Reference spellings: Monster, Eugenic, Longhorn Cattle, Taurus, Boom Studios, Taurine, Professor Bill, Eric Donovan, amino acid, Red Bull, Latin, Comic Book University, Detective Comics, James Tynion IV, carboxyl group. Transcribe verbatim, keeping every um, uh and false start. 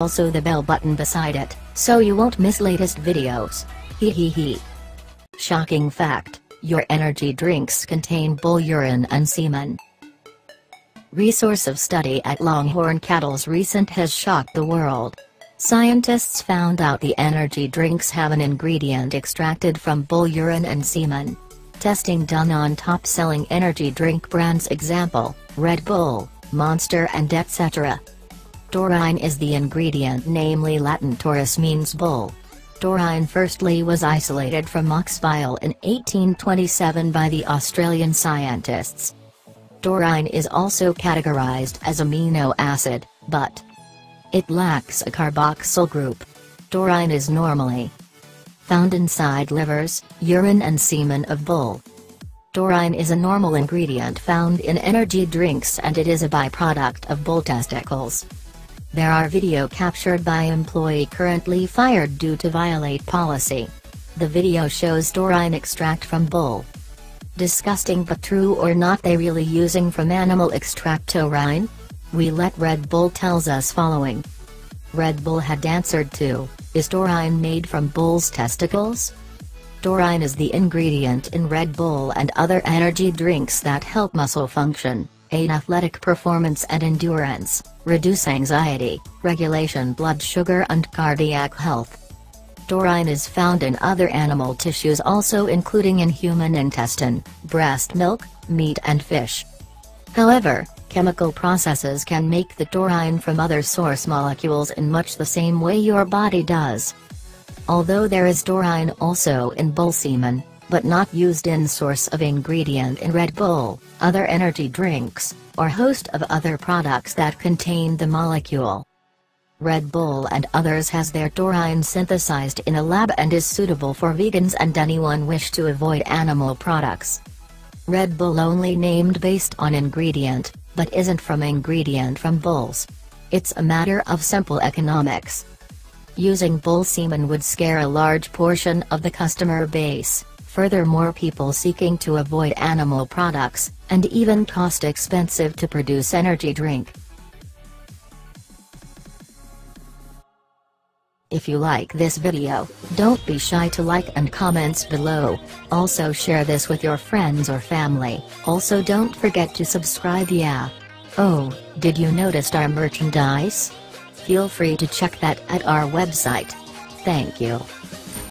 Also the bell button beside it, so you won't miss latest videos. Hee hee hee. Shocking fact, your energy drinks contain bull urine and semen. Resource of study at Longhorn Cattle's recent has shocked the world. Scientists found out the energy drinks have an ingredient extracted from bull urine and semen. Testing done on top-selling energy drink brands example, Red Bull, Monster and et cetera. Taurine is the ingredient, namely Latin taurus means bull. Taurine firstly was isolated from ox bile in eighteen twenty-seven by the Australian scientists. Taurine is also categorized as amino acid, but it lacks a carboxyl group. Taurine is normally found inside livers, urine and semen of bull. Taurine is a normal ingredient found in energy drinks and it is a byproduct of bull testicles. There are video captured by employee currently fired due to violate policy. The video shows taurine extract from bull. Disgusting but true or not, they really using from animal extract taurine? We let Red Bull tells us following. Red Bull had answered to, is taurine made from bull's testicles? Taurine is the ingredient in Red Bull and other energy drinks that help muscle function, aid athletic performance and endurance, reduce anxiety, regulation blood sugar and cardiac health. Taurine is found in other animal tissues also, including in human intestine, breast milk, meat and fish. However, chemical processes can make the taurine from other source molecules in much the same way your body does. Although there is taurine also in bull semen, but not used in source of ingredient in Red Bull, other energy drinks, or host of other products that contain the molecule. Red Bull and others has their taurine synthesized in a lab and is suitable for vegans and anyone wish to avoid animal products. Red Bull only named based on ingredient, but isn't from ingredient from bulls. It's a matter of simple economics. Using bull semen would scare a large portion of the customer base. Furthermore, people seeking to avoid animal products, and even cost expensive to produce energy drink. If you like this video, don't be shy to like and comments below. Also share this with your friends or family. Also don't forget to subscribe. Yeah. Oh, did you notice our merchandise? Feel free to check that at our website. Thank you.